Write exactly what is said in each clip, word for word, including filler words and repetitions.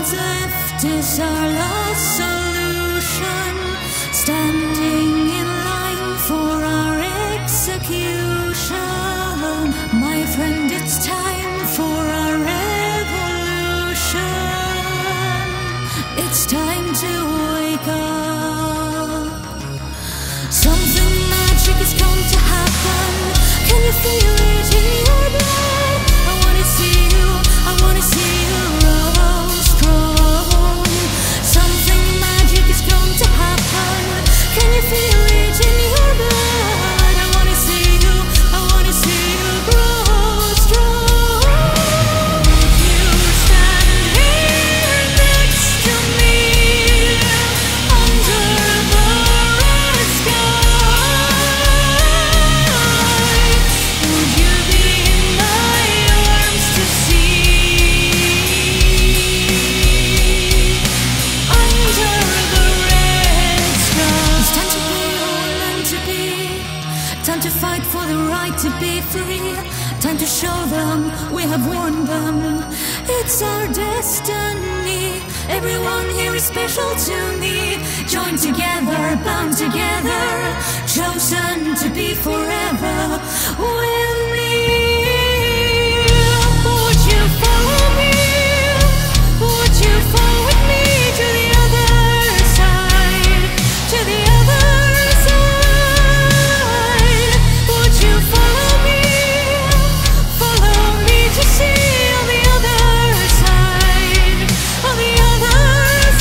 what's left is our last solution, standing in line for our execution. My friend, it's time for our revolution. It's time to wake up. Something magic has come to happen. Can you feel it in your blood? I wanna see you, I wanna see you rose strong. Something magic has come to happen. Can you feel it in your blood? I wanna see you, I wanna see you grow strong. If you stand here next to me, under the red sky, would you be in my arms to see? Under the red sky. It's time to be all and to be. Time to fight for the right to be free. Time to show them we have warned them. It's our destiny. Everyone here is special to me. Joined together, bound together, chosen to be forever with me. Would you follow me? Would you follow with me to the other side? To the other side. Would you follow me? Follow me to see on the other side. On the other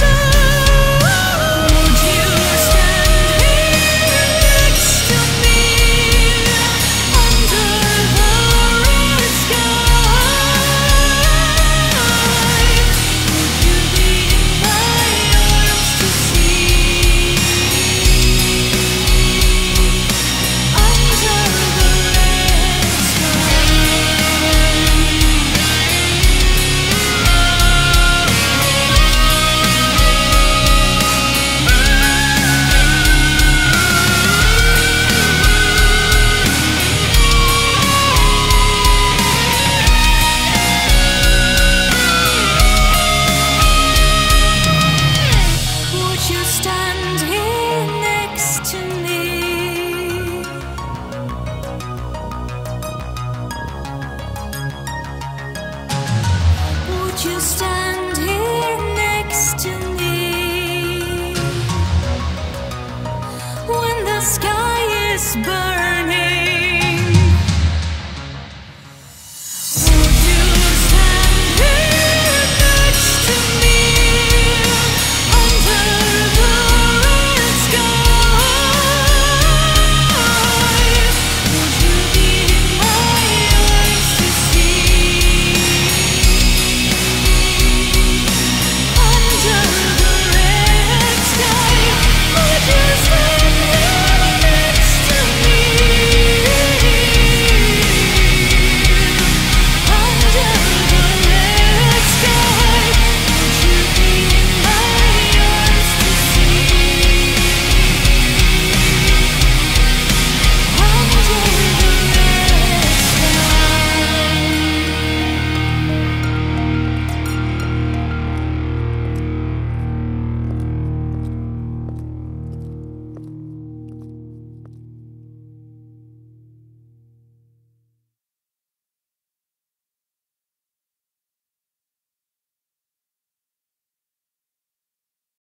side. Would you stand here next to me? Under the red sky, would you be in my arms to see? Under the red sky. Would you stand here next to me? Would you stand here next to me? When the sky is burning.